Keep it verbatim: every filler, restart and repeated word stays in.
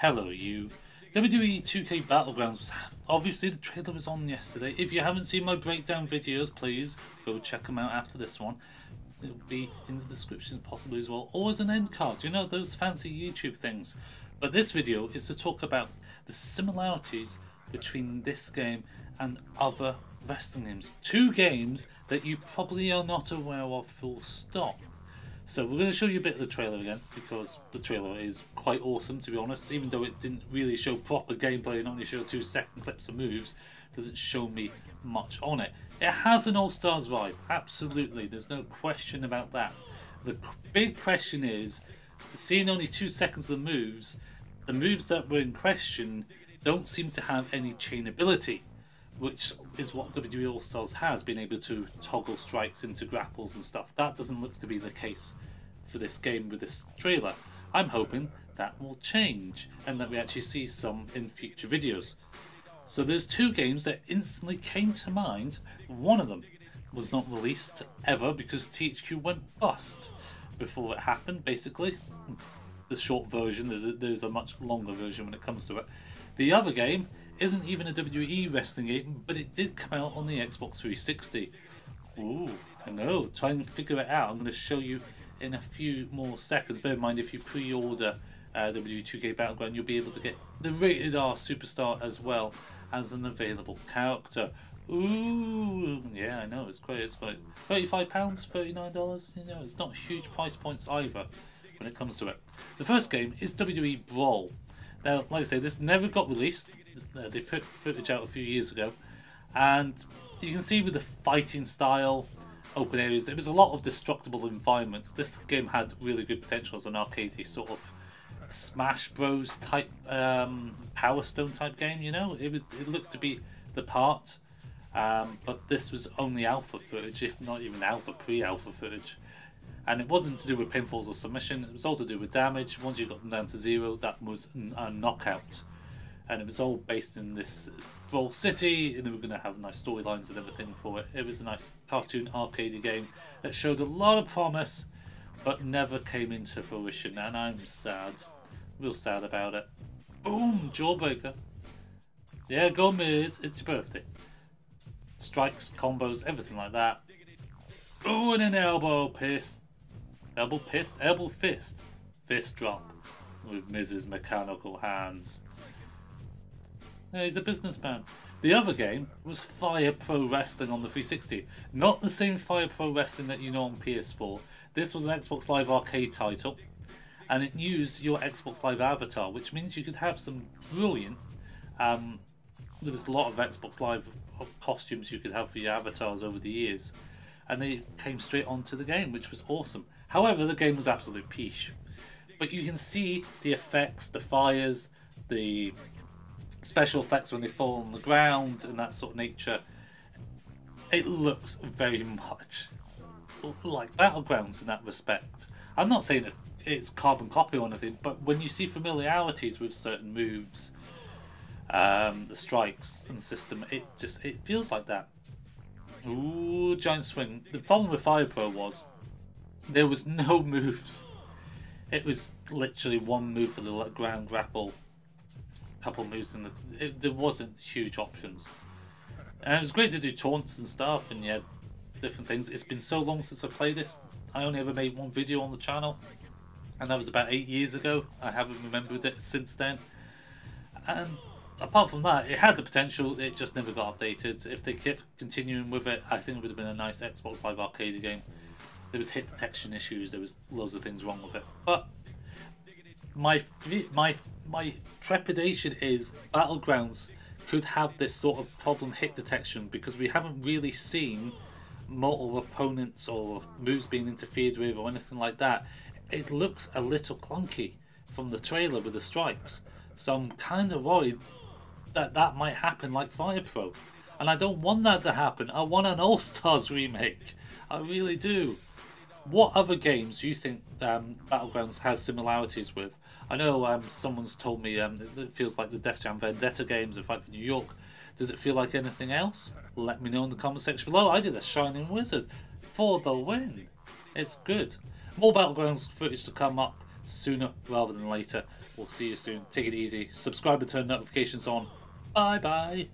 Hello you. W W E two K Battlegrounds, obviously the trailer was on yesterday. If you haven't seen my breakdown videos, please go check them out after this one. It'll be in the description possibly as well, or as an end card, you know, those fancy YouTube things. But this video is to talk about the similarities between this game and other wrestling games. Two games that you probably are not aware of, full stop. So we're going to show you a bit of the trailer again, because the trailer is quite awesome, to be honest. Even though it didn't really show proper gameplay and only showed two second clips of moves, it doesn't show me much on it. It has an All-Stars vibe, absolutely, there's no question about that. The big question is, seeing only two seconds of moves, the moves that were in question don't seem to have any chainability, which is what W W E All-Stars has, been able to toggle strikes into grapples and stuff. That doesn't look to be the case for this game with this trailer. I'm hoping that will change and that we actually see some in future videos. So there's two games that instantly came to mind. One of them was not released ever because T H Q went bust before it happened, basically. The short version, there's a, there's a much longer version when it comes to it. The other game isn't even a W W E wrestling game, but it did come out on the Xbox three sixty. Ooh, I know, try and figure it out. I'm going to show you in a few more seconds. Bear in mind, if you pre-order uh, W W E two K Battleground, you'll be able to get the rated R superstar as well as an available character. Ooh, yeah, I know, it's quite, it's quite thirty-five pounds, thirty-nine dollars, you know, it's not huge price points either when it comes to it. The first game is W W E Brawl. Now, like I say, this never got released. Uh, they put footage out a few years ago, and you can see with the fighting style, open areas, there was a lot of destructible environments. This game had really good potential as an arcadey sort of Smash Bros type, um, Power Stone type game, you know. It was, it looked to be the part, um, but this was only alpha footage, if not even alpha, pre-alpha footage. And it wasn't to do with pinfalls or submission, it was all to do with damage. Once you got them down to zero, that was a knockout. And it was all based in this Brawl City, and they were going to have nice storylines and everything for it. It was a nice cartoon arcade game that showed a lot of promise, but never came into fruition, and I'm sad. Real sad about it. Boom! Jawbreaker. Yeah, go Miz, it's your birthday. Strikes, combos, everything like that. Ooh, and an elbow piss. Elbow pissed? Elbow fist. Fist drop. With Miz's mechanical hands. Yeah, he's a businessman. The other game was Fire Pro Wrestling on the three sixty. Not the same Fire Pro Wrestling that you know on P S four. This was an Xbox Live Arcade title, and it used your Xbox Live avatar, which means you could have some brilliant... Um, there was a lot of Xbox Live costumes you could have for your avatars over the years, and they came straight onto the game, which was awesome. However, the game was absolute pish. But you can see the effects, the fires, the... special effects when they fall on the ground and that sort of nature. It looks very much like Battlegrounds in that respect. I'm not saying it's carbon copy or anything, but when you see familiarities with certain moves, um, the strikes and system, it just it feels like that. Ooh, giant swing. The problem with Fire Pro was there was no moves. It was literally one move for the ground grapple. Couple moves in the it, there wasn't huge options, and it was great to do taunts and stuff, and yeah, different things. It's been so long since I played this. I only ever made one video on the channel, and that was about eight years ago. I haven't remembered it since then. And apart from that, it had the potential. It just never got updated. If they kept continuing with it, I think it would have been a nice Xbox Live Arcade game. There was hit detection issues. There was loads of things wrong with it, but. My my my trepidation is Battlegrounds could have this sort of problem hit detection, because we haven't really seen mortal opponents or moves being interfered with or anything like that. It looks a little clunky from the trailer with the strikes, so I'm kind of worried that that might happen like Fire Pro, and I don't want that to happen. I want an All-Stars remake. I really do. What other games do you think um, Battlegrounds has similarities with? I know um, someone's told me um, it feels like the Def Jam Vendetta games and Fight for New York. Does it feel like anything else? Let me know in the comment section below. I did a Shining Wizard for the win. It's good. More Battlegrounds footage to come up. sooner rather than later. We'll see you soon. Take it easy. Subscribe and turn notifications on. Bye bye.